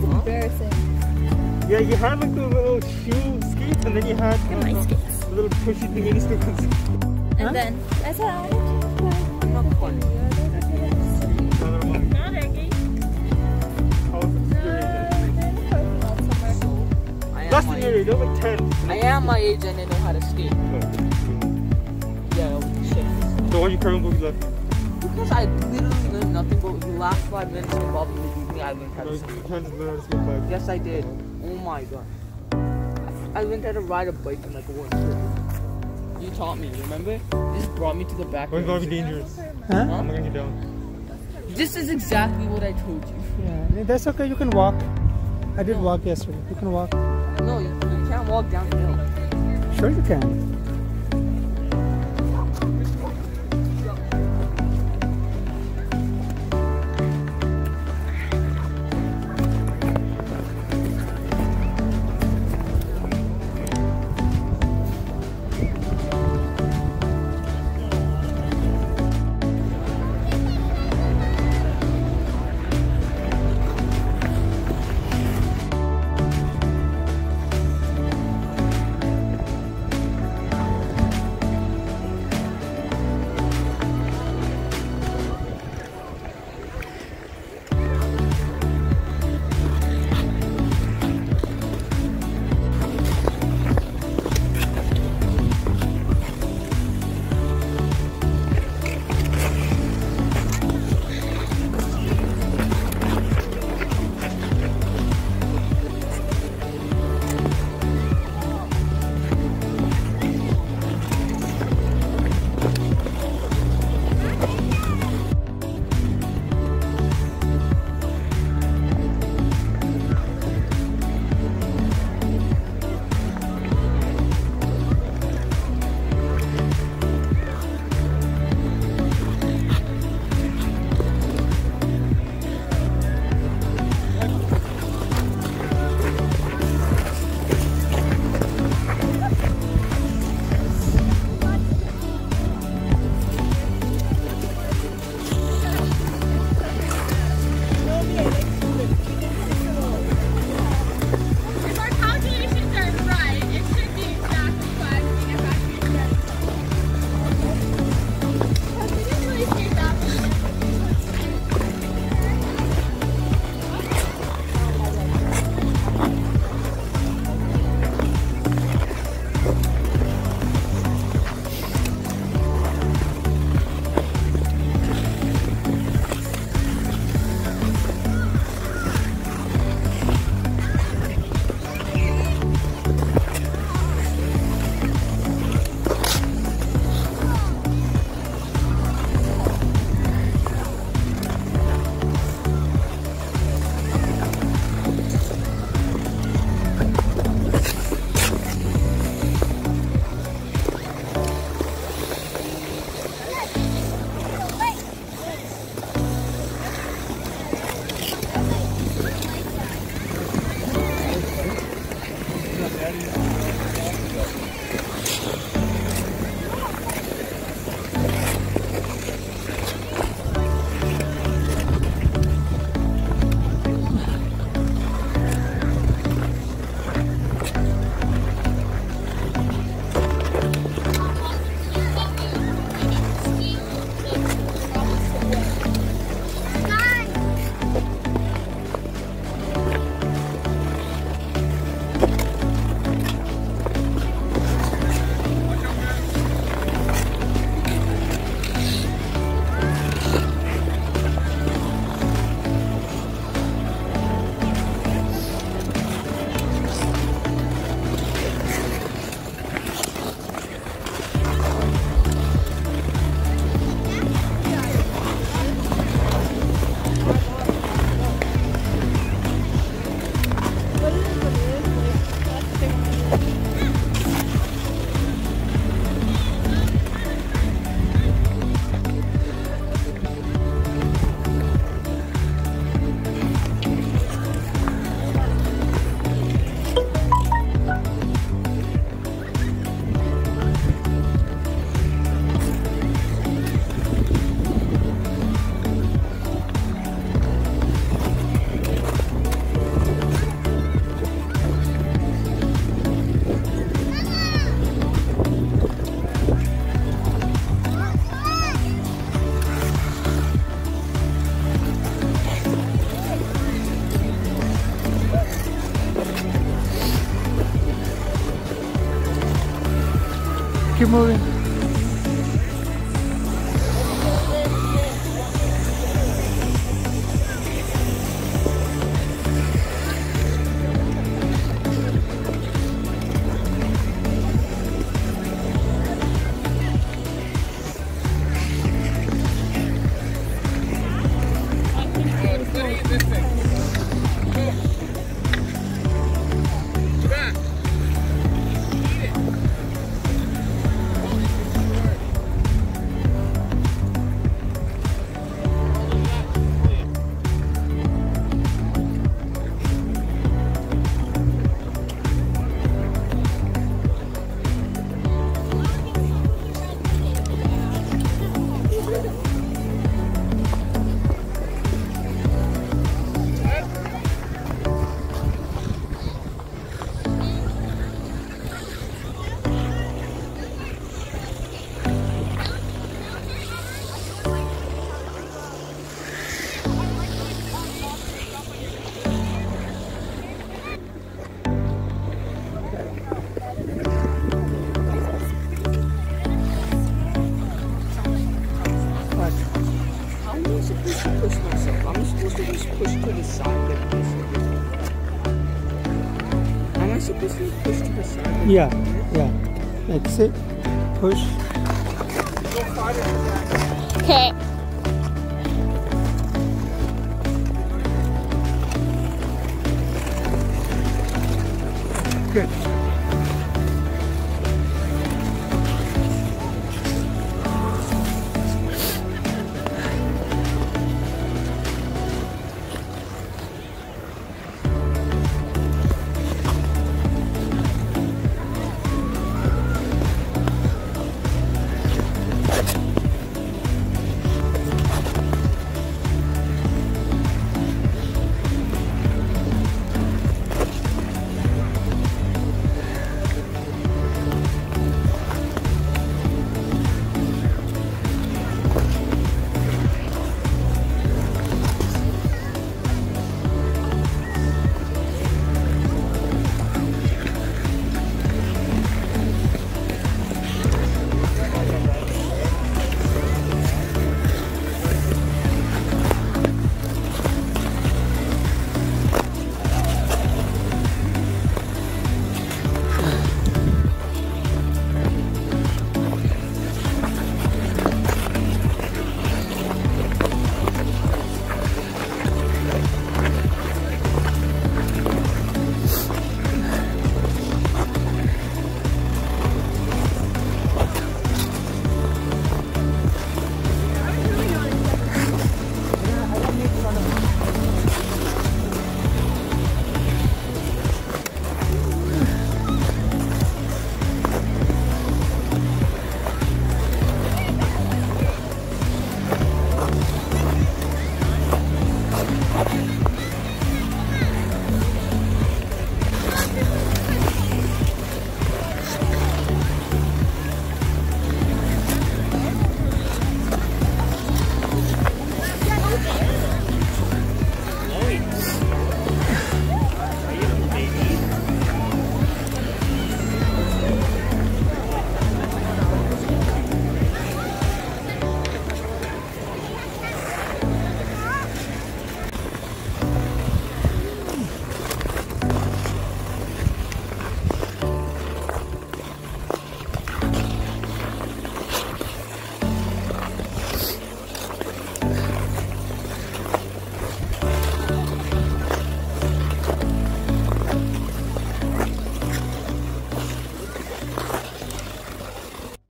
was embarrassing. Yeah, you had like the little shoe skates, and then you had the little pushy thingy skates. And then that's how. Not funny. Not eggy. That's the area. They're like 10. I am my age and I know how to skate. Yeah, shit. So why are you currently left? Because I literally learned nothing but the last 5 minutes of Bob me, I learned how to skate. You can't learn how to skate back. Yes, I did. Oh my god. I learned how to ride a bike in like a one. You taught me, remember? This brought me to the back. Oh, it's gonna be dangerous. Huh? I'm gonna get down. This is exactly what I told you. Yeah, that's okay. You can walk. I did walk yesterday. You can walk. No, you can't walk down the hill. Sure you can. keep moving. Yeah, yeah. That's it. Push. Okay. Good.